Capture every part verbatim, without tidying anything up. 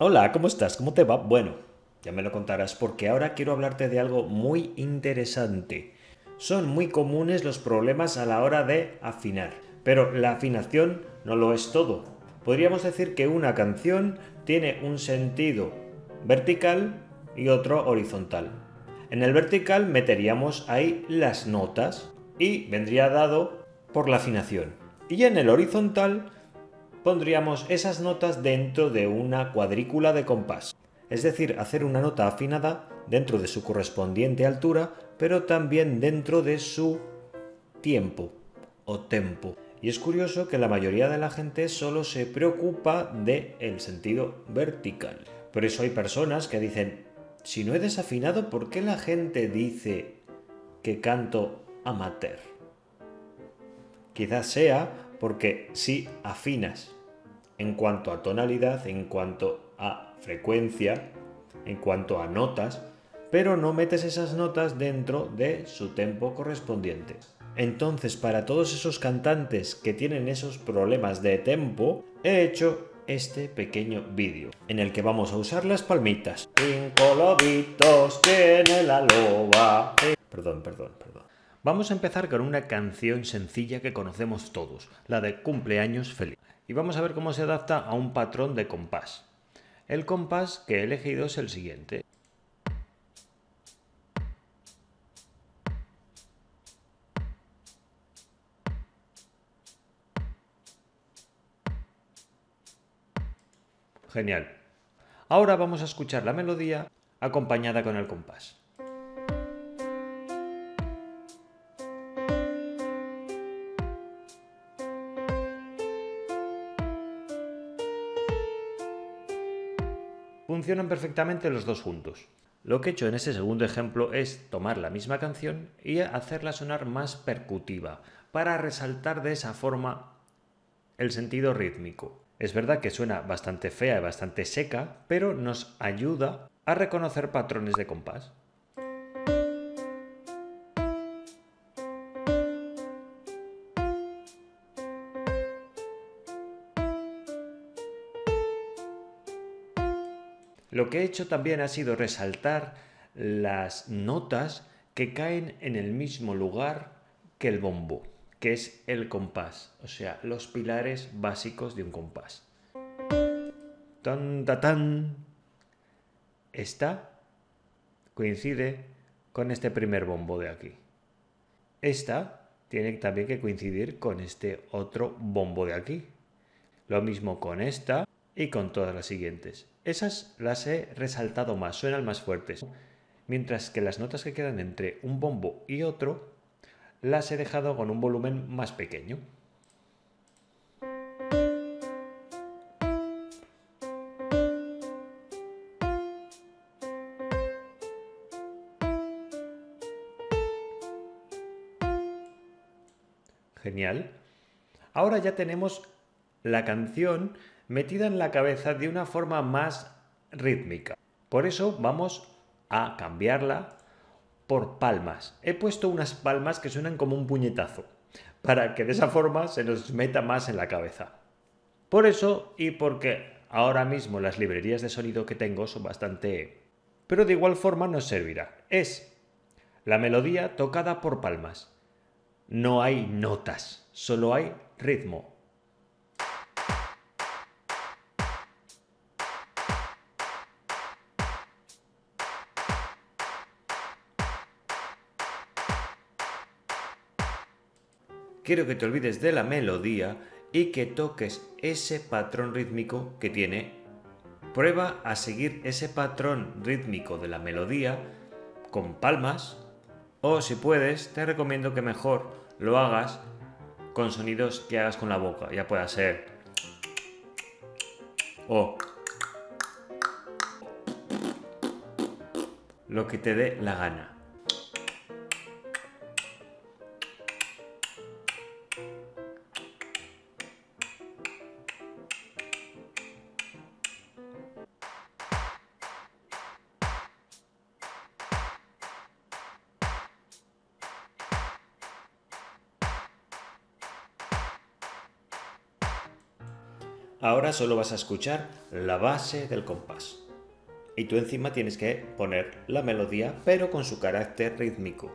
Hola, ¿cómo estás? ¿Cómo te va? Bueno, ya me lo contarás porque ahora quiero hablarte de algo muy interesante. Son muy comunes los problemas a la hora de afinar, pero la afinación no lo es todo. Podríamos decir que una canción tiene un sentido vertical y otro horizontal. En el vertical meteríamos ahí las notas y vendría dado por la afinación. Y en el horizontal pondríamos esas notas dentro de una cuadrícula de compás. Es decir, hacer una nota afinada dentro de su correspondiente altura, pero también dentro de su tiempo o tempo. Y es curioso que la mayoría de la gente solo se preocupa del sentido vertical. Por eso hay personas que dicen, si no he desafinado, ¿por qué la gente dice que canto amateur? Quizás sea porque sí afinas en cuanto a tonalidad, en cuanto a frecuencia, en cuanto a notas, pero no metes esas notas dentro de su tempo correspondiente. Entonces, para todos esos cantantes que tienen esos problemas de tempo, he hecho este pequeño vídeo en el que vamos a usar las palmitas. Cinco lobitos tiene la loba. Perdón, perdón, perdón. Vamos a empezar con una canción sencilla que conocemos todos, la de cumpleaños feliz. Y vamos a ver cómo se adapta a un patrón de compás. El compás que he elegido es el siguiente. Genial. Ahora vamos a escuchar la melodía acompañada con el compás. Funcionan perfectamente los dos juntos. Lo que he hecho en ese segundo ejemplo es tomar la misma canción y hacerla sonar más percutiva, para resaltar de esa forma el sentido rítmico. Es verdad que suena bastante fea y bastante seca, pero nos ayuda a reconocer patrones de compás. Lo que he hecho también ha sido resaltar las notas que caen en el mismo lugar que el bombo, que es el compás, o sea, los pilares básicos de un compás. Tan, ta, tan. Esta coincide con este primer bombo de aquí. Esta tiene también que coincidir con este otro bombo de aquí. Lo mismo con esta y con todas las siguientes. Esas las he resaltado más, suenan más fuertes. Mientras que las notas que quedan entre un bombo y otro, las he dejado con un volumen más pequeño. Genial. Ahora ya tenemos la canción metida en la cabeza de una forma más rítmica. Por eso vamos a cambiarla por palmas. He puesto unas palmas que suenan como un puñetazo, para que de esa forma se nos meta más en la cabeza. Por eso y porque ahora mismo las librerías de sonido que tengo son bastante... Pero de igual forma nos servirá. Es la melodía tocada por palmas. No hay notas, solo hay ritmo. Quiero que te olvides de la melodía y que toques ese patrón rítmico que tiene. Prueba a seguir ese patrón rítmico de la melodía con palmas, o si puedes, te recomiendo que mejor lo hagas con sonidos que hagas con la boca. Ya pueda ser o lo que te dé la gana. ahora solo vas a escuchar la base del compás. Y tú encima tienes que poner la melodía, pero con su carácter rítmico.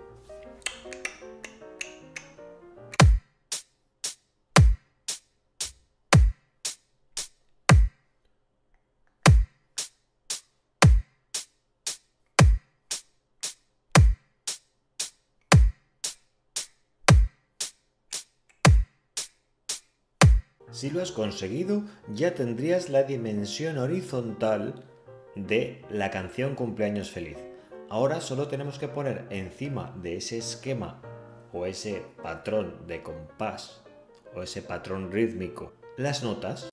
Si lo has conseguido, ya tendrías la dimensión horizontal de la canción Cumpleaños Feliz. Ahora solo tenemos que poner encima de ese esquema o ese patrón de compás o ese patrón rítmico las notas.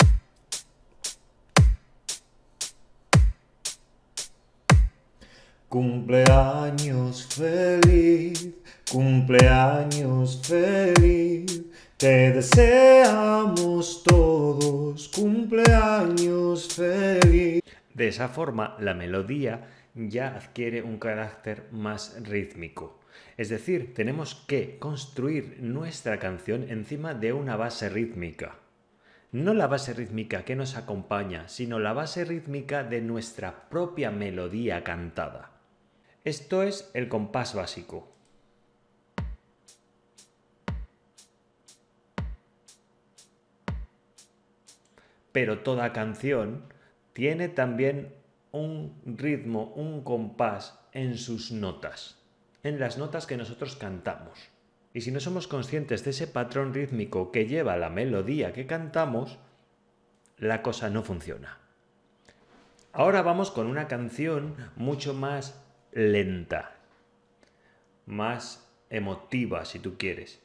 Cumpleaños feliz, cumpleaños feliz, te deseamos todos cumpleaños feliz. De esa forma la melodía ya adquiere un carácter más rítmico. Es decir, tenemos que construir nuestra canción encima de una base rítmica. No la base rítmica que nos acompaña, sino la base rítmica de nuestra propia melodía cantada. Esto es el compás básico. Pero toda canción tiene también un ritmo, un compás en sus notas, en las notas que nosotros cantamos. Y si no somos conscientes de ese patrón rítmico que lleva la melodía que cantamos, la cosa no funciona. Ahora vamos con una canción mucho más lenta, más emotiva si tú quieres.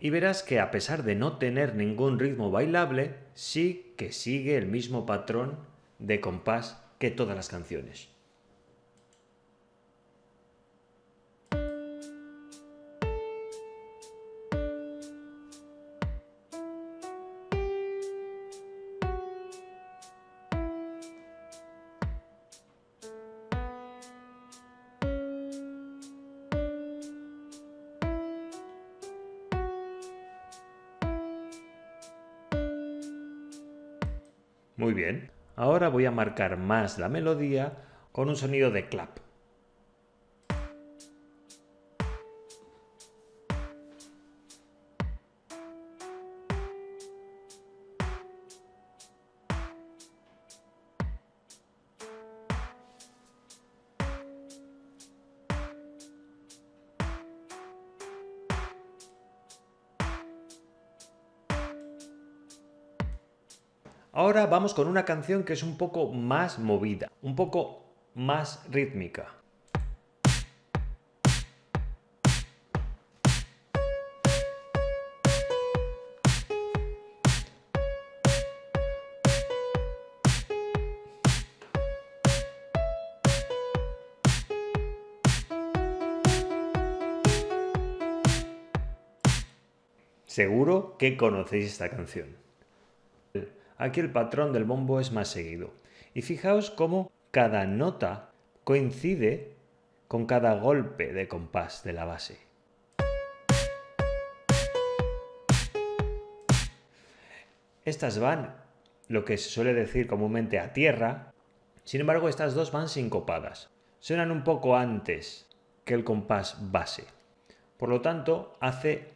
Y verás que a pesar de no tener ningún ritmo bailable, sí que sigue el mismo patrón de compás que todas las canciones. Muy bien, ahora voy a marcar más la melodía con un sonido de clap. Ahora vamos con una canción que es un poco más movida, un poco más rítmica. Seguro que conocéis esta canción. Aquí el patrón del bombo es más seguido. Y fijaos cómo cada nota coincide con cada golpe de compás de la base. Estas van, lo que se suele decir comúnmente, a tierra. Sin embargo, estas dos van sincopadas. Suenan un poco antes que el compás base. Por lo tanto, hace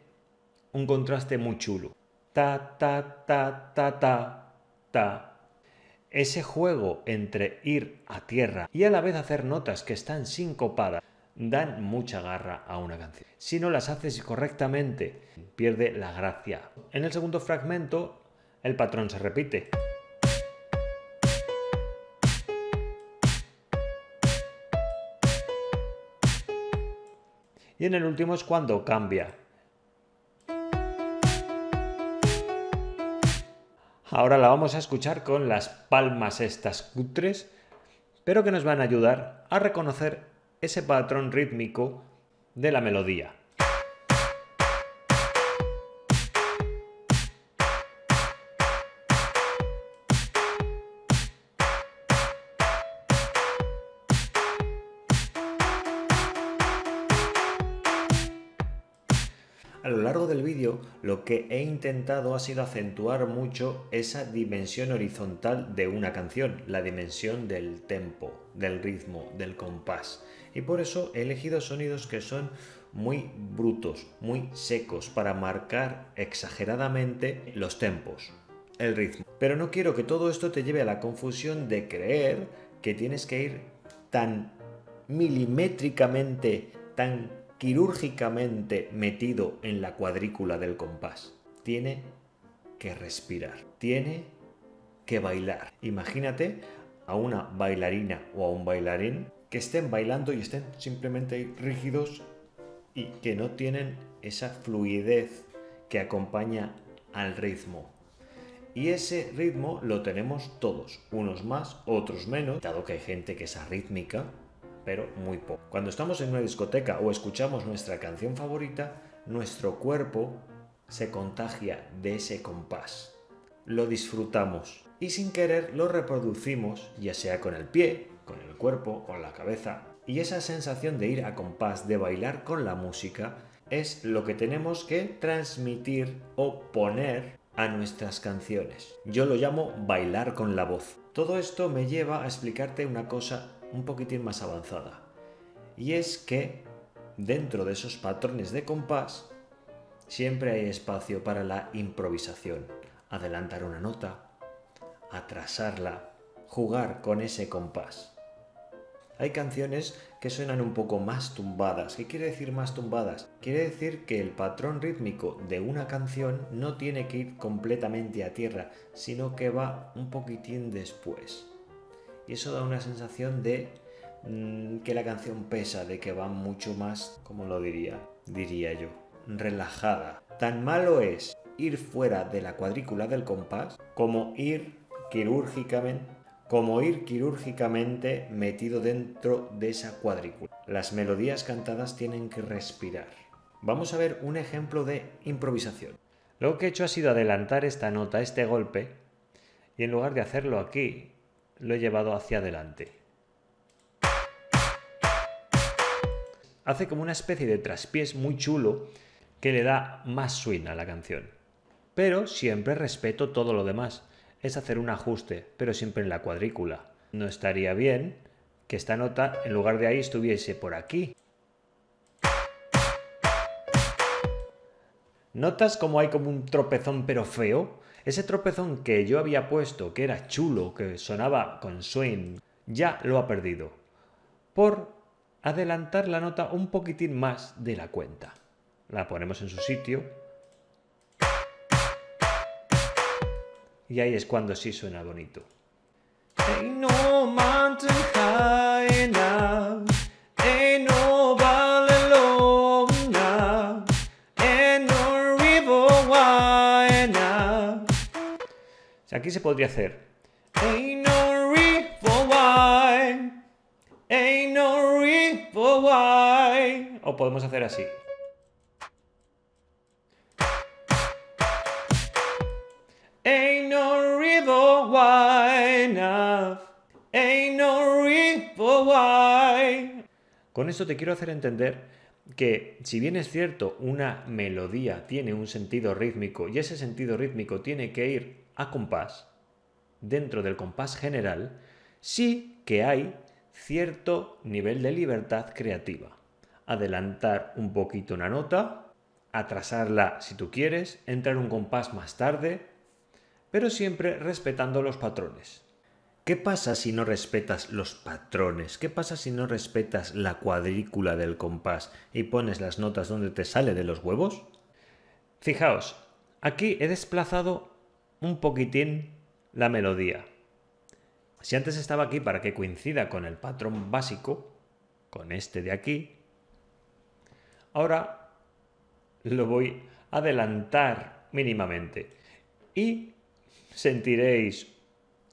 un contraste muy chulo. Ta, ta, ta, ta, ta. Ese juego entre ir a tierra y a la vez hacer notas que están sincopadas dan mucha garra a una canción. Si no las haces correctamente, pierde la gracia. En el segundo fragmento, el patrón se repite. Y en el último es cuando cambia. Ahora la vamos a escuchar con las palmas estas cutres, pero que nos van a ayudar a reconocer ese patrón rítmico de la melodía. A lo largo del vídeo lo que he intentado ha sido acentuar mucho esa dimensión horizontal de una canción, la dimensión del tempo, del ritmo, del compás. Y por eso he elegido sonidos que son muy brutos, muy secos, para marcar exageradamente los tempos, el ritmo. Pero no quiero que todo esto te lleve a la confusión de creer que tienes que ir tan milimétricamente, tan quirúrgicamente metido en la cuadrícula del compás. Tiene que respirar, tiene que bailar. Imagínate a una bailarina o a un bailarín que estén bailando y estén simplemente rígidos y que no tienen esa fluidez que acompaña al ritmo. Y ese ritmo lo tenemos todos, unos más, otros menos, dado que hay gente que es arrítmica, pero muy poco. Cuando estamos en una discoteca o escuchamos nuestra canción favorita, nuestro cuerpo se contagia de ese compás. Lo disfrutamos y sin querer lo reproducimos, ya sea con el pie, con el cuerpo, con la cabeza. Y esa sensación de ir a compás, de bailar con la música, es lo que tenemos que transmitir o poner a nuestras canciones. Yo lo llamo bailar con la voz. Todo esto me lleva a explicarte una cosa un poquitín más avanzada, y es que dentro de esos patrones de compás siempre hay espacio para la improvisación, adelantar una nota, atrasarla, jugar con ese compás. Hay canciones que suenan un poco más tumbadas. ¿Qué quiere decir más tumbadas? Quiere decir que el patrón rítmico de una canción no tiene que ir completamente a tierra, sino que va un poquitín después. Y eso da una sensación de mmm, que la canción pesa, de que va mucho más, ¿cómo lo diría? Diría yo, relajada. Tan malo es ir fuera de la cuadrícula del compás como ir quirúrgicamente, como ir quirúrgicamente metido dentro de esa cuadrícula. Las melodías cantadas tienen que respirar. Vamos a ver un ejemplo de improvisación. Lo que he hecho ha sido adelantar esta nota, este golpe, y en lugar de hacerlo aquí, lo he llevado hacia adelante. Hace como una especie de traspiés muy chulo que le da más swing a la canción. Pero siempre respeto todo lo demás. Es hacer un ajuste, pero siempre en la cuadrícula. No estaría bien que esta nota, en lugar de ahí, estuviese por aquí. ¿Notas cómo hay como un tropezón pero feo? Ese tropezón que yo había puesto, que era chulo, que sonaba con swing, ya lo ha perdido por adelantar la nota un poquitín más de la cuenta. La ponemos en su sitio y ahí es cuando sí suena bonito. Ain't no mountain high enough. Ain't no valley low enough. Ain't no river wide enough. Aquí se podría hacer Ain't no river wide. Ain't no river wide. O podemos hacer así. Ain't no river wide enough. Ain't no river wide. Con esto te quiero hacer entender que, si bien es cierto, una melodía tiene un sentido rítmico y ese sentido rítmico tiene que ir a compás, dentro del compás general, sí que hay cierto nivel de libertad creativa. Adelantar un poquito una nota, atrasarla si tú quieres, entrar un compás más tarde, pero siempre respetando los patrones. ¿Qué pasa si no respetas los patrones? ¿Qué pasa si no respetas la cuadrícula del compás y pones las notas donde te sale de los huevos? Fijaos, aquí he desplazado un poquitín la melodía. Si antes estaba aquí para que coincida con el patrón básico, con este de aquí, ahora lo voy a adelantar mínimamente y sentiréis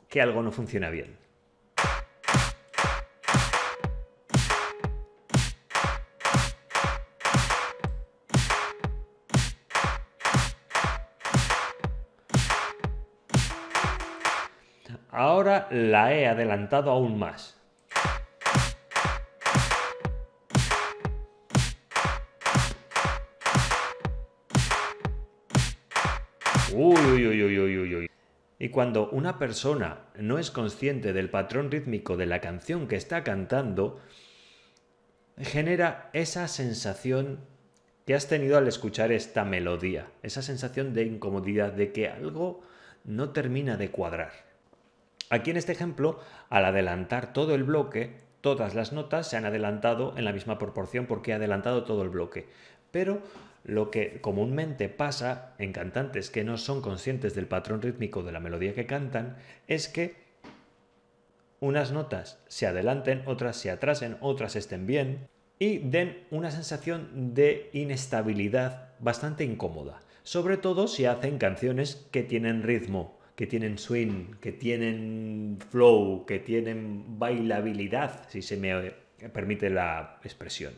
que algo no funciona bien. Ahora la he adelantado aún más. Uy, uy, uy, uy, uy, uy. Y cuando una persona no es consciente del patrón rítmico de la canción que está cantando, genera esa sensación que has tenido al escuchar esta melodía, esa sensación de incomodidad, de que algo no termina de cuadrar. Aquí en este ejemplo, al adelantar todo el bloque, todas las notas se han adelantado en la misma proporción porque he adelantado todo el bloque. Pero lo que comúnmente pasa en cantantes que no son conscientes del patrón rítmico de la melodía que cantan es que unas notas se adelanten, otras se atrasen, otras estén bien y den una sensación de inestabilidad bastante incómoda, sobre todo si hacen canciones que tienen ritmo, que tienen swing, que tienen flow, que tienen bailabilidad, si se me permite la expresión.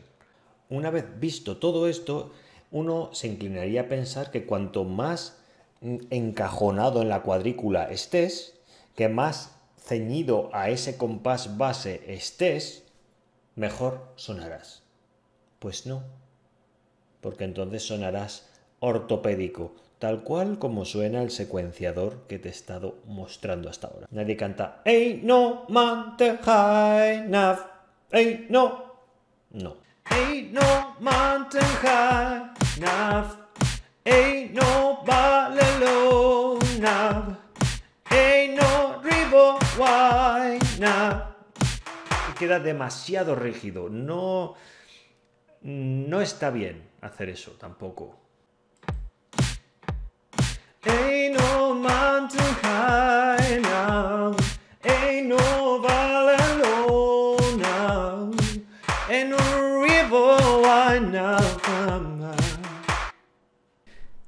Una vez visto todo esto, uno se inclinaría a pensar que cuanto más encajonado en la cuadrícula estés, que más ceñido a ese compás base estés, mejor sonarás. Pues no, porque entonces sonarás ortopédico, tal cual como suena el secuenciador que te he estado mostrando hasta ahora. Nadie canta "Ain't no mountain high enough, ain't no". No. Ain't no mountain high enough, ain't no valley low enough, ain't no river wide enough. Queda demasiado rígido, no, no está bien hacer eso tampoco. Ain't no mountain high enough, ain't no valley low enough, ain't no.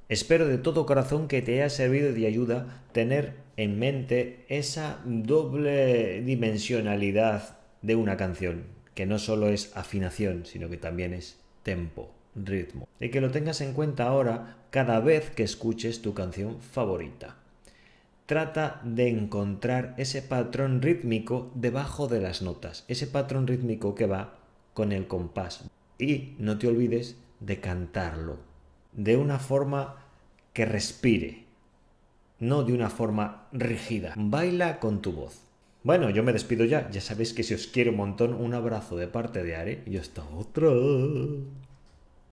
Espero de todo corazón que te haya servido de ayuda tener en mente esa doble dimensionalidad de una canción, que no solo es afinación, sino que también es tempo, ritmo, y que lo tengas en cuenta ahora cada vez que escuches tu canción favorita. Trata de encontrar ese patrón rítmico debajo de las notas, ese patrón rítmico que va con el compás. Y no te olvides de cantarlo de una forma que respire, no de una forma rígida. Baila con tu voz. Bueno, yo me despido ya. Ya sabéis que si os quiero un montón, un abrazo de parte de Areh y hasta otra.